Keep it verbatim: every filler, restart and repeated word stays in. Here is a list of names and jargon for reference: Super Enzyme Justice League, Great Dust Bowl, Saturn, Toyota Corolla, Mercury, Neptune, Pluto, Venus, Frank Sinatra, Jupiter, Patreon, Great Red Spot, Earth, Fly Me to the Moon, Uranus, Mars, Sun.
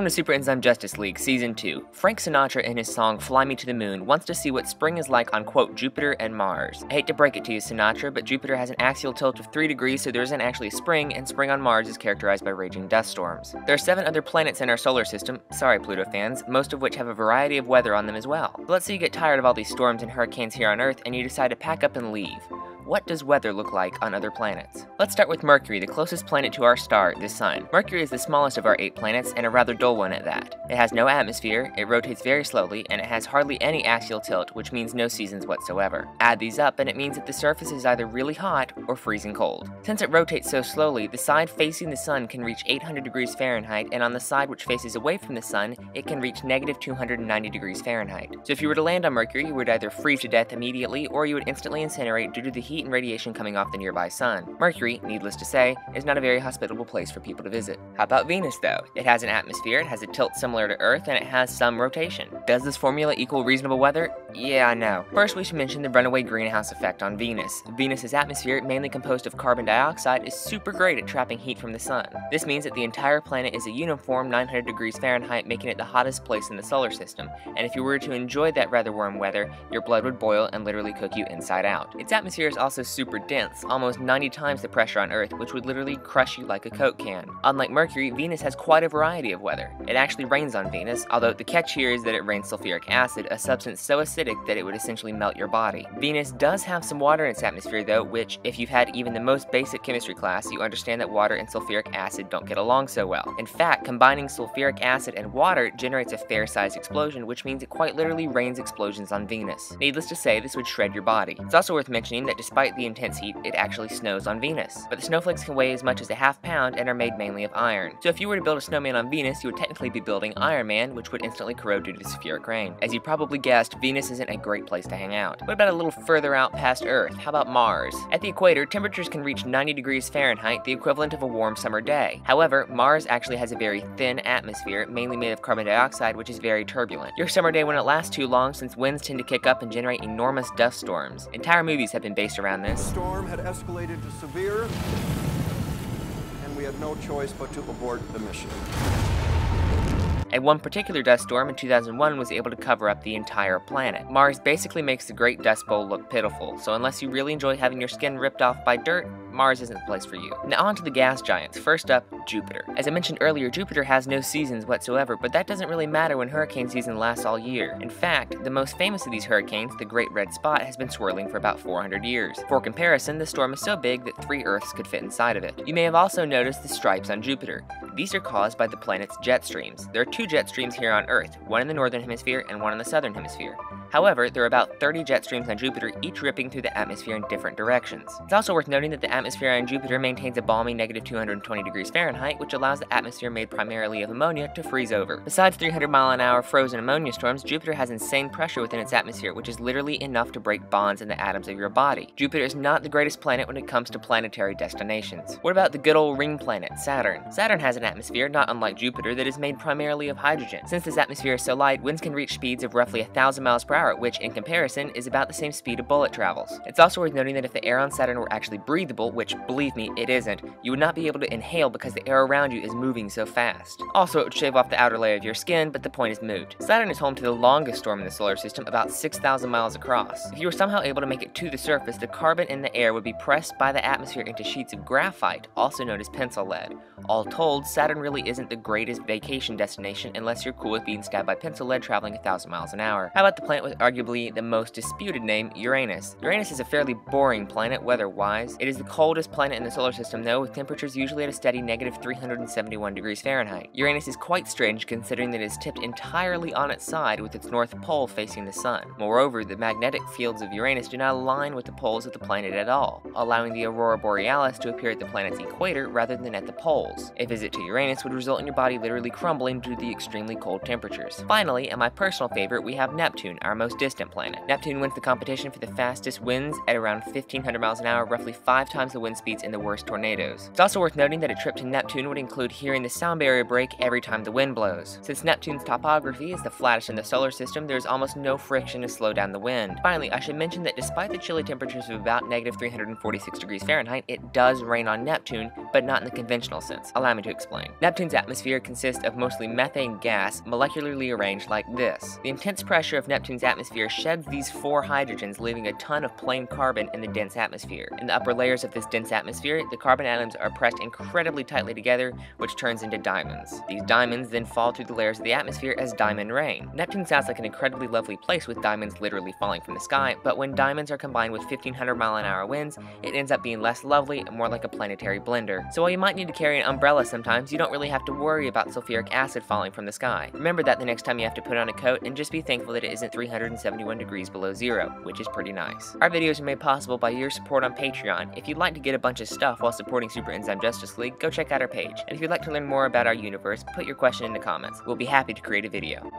Welcome to Super Enzyme Justice League Season two. Frank Sinatra in his song Fly Me to the Moon wants to see what spring is like on quote Jupiter and Mars. I hate to break it to you, Sinatra, but Jupiter has an axial tilt of three degrees, so there isn't actually spring, and spring on Mars is characterized by raging dust storms. There are seven other planets in our solar system, sorry Pluto fans, most of which have a variety of weather on them as well. But let's say you get tired of all these storms and hurricanes here on Earth and you decide to pack up and leave. What does weather look like on other planets? Let's start with Mercury, the closest planet to our star, the Sun. Mercury is the smallest of our eight planets, and a rather dull one at that. It has no atmosphere, it rotates very slowly, and it has hardly any axial tilt, which means no seasons whatsoever. Add these up, and it means that the surface is either really hot or freezing cold. Since it rotates so slowly, the side facing the Sun can reach eight hundred degrees Fahrenheit, and on the side which faces away from the Sun, it can reach negative two hundred ninety degrees Fahrenheit. So if you were to land on Mercury, you would either freeze to death immediately, or you would instantly incinerate due to the heat and radiation coming off the nearby Sun. Mercury, needless to say, is not a very hospitable place for people to visit. How about Venus, though? It has an atmosphere, it has a tilt similar to Earth, and it has some rotation. Does this formula equal reasonable weather? Yeah, I know. First, we should mention the runaway greenhouse effect on Venus. Venus's atmosphere, mainly composed of carbon dioxide, is super great at trapping heat from the Sun. This means that the entire planet is a uniform nine hundred degrees Fahrenheit, making it the hottest place in the solar system, and if you were to enjoy that rather warm weather, your blood would boil and literally cook you inside out. Its atmosphere is also super dense, almost ninety times the pressure on Earth, which would literally crush you like a Coke can. Unlike Mercury, Venus has quite a variety of weather. It actually rains on Venus, although the catch here is that it rains sulfuric acid, a substance so acidic that it would essentially melt your body. Venus does have some water in its atmosphere though, which, if you've had even the most basic chemistry class, you understand that water and sulfuric acid don't get along so well. In fact, combining sulfuric acid and water generates a fair-sized explosion, which means it quite literally rains explosions on Venus. Needless to say, this would shred your body. It's also worth mentioning that despite the intense heat, it actually snows on Venus. But the snowflakes can weigh as much as a half pound and are made mainly of iron. So if you were to build a snowman on Venus, you would technically be building Iron Man, which would instantly corrode due to the sulfuric rain. As you probably guessed, Venus isn't a great place to hang out. What about a little further out past Earth? How about Mars? At the equator, temperatures can reach ninety degrees Fahrenheit, the equivalent of a warm summer day. However, Mars actually has a very thin atmosphere, mainly made of carbon dioxide, which is very turbulent. Your summer day wouldn't last too long since winds tend to kick up and generate enormous dust storms. Entire movies have been based around this. The storm had escalated to severe, and we had no choice but to abort the mission. And one particular dust storm in two thousand one was able to cover up the entire planet. Mars basically makes the Great Dust Bowl look pitiful, so unless you really enjoy having your skin ripped off by dirt, Mars isn't the place for you. Now on to the gas giants. First up, Jupiter. As I mentioned earlier, Jupiter has no seasons whatsoever, but that doesn't really matter when hurricane season lasts all year. In fact, the most famous of these hurricanes, the Great Red Spot, has been swirling for about four hundred years. For comparison, the storm is so big that three Earths could fit inside of it. You may have also noticed the stripes on Jupiter. These are caused by the planet's jet streams. There are two jet streams here on Earth, one in the northern hemisphere and one in the southern hemisphere. However, there are about thirty jet streams on Jupiter, each ripping through the atmosphere in different directions. It's also worth noting that the atmosphere on Jupiter maintains a balmy negative two hundred twenty degrees Fahrenheit, which allows the atmosphere made primarily of ammonia to freeze over. Besides three hundred mile an hour frozen ammonia storms, Jupiter has insane pressure within its atmosphere, which is literally enough to break bonds in the atoms of your body. Jupiter is not the greatest planet when it comes to planetary destinations. What about the good old ring planet, Saturn? Saturn has an atmosphere, not unlike Jupiter, that is made primarily of hydrogen. Since this atmosphere is so light, winds can reach speeds of roughly one thousand miles per hour, which in comparison is about the same speed a bullet travels. It's also worth noting that if the air on Saturn were actually breathable, which believe me, it isn't, you would not be able to inhale because the air around you is moving so fast. Also, it would shave off the outer layer of your skin, but the point is moot. Saturn is home to the longest storm in the solar system, about six thousand miles across. If you were somehow able to make it to the surface, the carbon in the air would be pressed by the atmosphere into sheets of graphite, also known as pencil lead. All told, Saturn really isn't the greatest vacation destination unless you're cool with being stabbed by pencil lead traveling one thousand miles an hour. How about the planet with arguably the most disputed name, Uranus? Uranus is a fairly boring planet weather-wise. It is the coldest planet in the solar system though, with temperatures usually at a steady negative three hundred seventy-one degrees Fahrenheit. Uranus is quite strange considering that it is tipped entirely on its side with its north pole facing the Sun. Moreover, the magnetic fields of Uranus do not align with the poles of the planet at all, allowing the aurora borealis to appear at the planet's equator rather than at the poles. A visit to Uranus would result in your body literally crumbling due to the extremely cold temperatures. Finally, and my personal favorite, we have Neptune, our most distant planet. Neptune wins the competition for the fastest winds at around fifteen hundred miles an hour, roughly five times the wind speeds in the worst tornadoes. It's also worth noting that a trip to Neptune would include hearing the sound barrier break every time the wind blows. Since Neptune's topography is the flattest in the solar system, there is almost no friction to slow down the wind. Finally, I should mention that despite the chilly temperatures of about negative three hundred forty-six degrees Fahrenheit, it does rain on Neptune, but not in the conventional sense. Allow me to explain. explain. Neptune's atmosphere consists of mostly methane gas, molecularly arranged like this. The intense pressure of Neptune's atmosphere sheds these four hydrogens, leaving a ton of plain carbon in the dense atmosphere. In the upper layers of this dense atmosphere, the carbon atoms are pressed incredibly tightly together, which turns into diamonds. These diamonds then fall through the layers of the atmosphere as diamond rain. Neptune sounds like an incredibly lovely place with diamonds literally falling from the sky, but when diamonds are combined with fifteen hundred mile an hour winds, it ends up being less lovely and more like a planetary blender. So while you might need to carry an umbrella sometimes, you don't really have to worry about sulfuric acid falling from the sky. Remember that the next time you have to put on a coat, and just be thankful that it isn't three hundred seventy-one degrees below zero, which is pretty nice. Our videos are made possible by your support on Patreon. If you'd like to get a bunch of stuff while supporting Super Enzyme Justice League, go check out our page. And if you'd like to learn more about our universe, put your question in the comments. We'll be happy to create a video.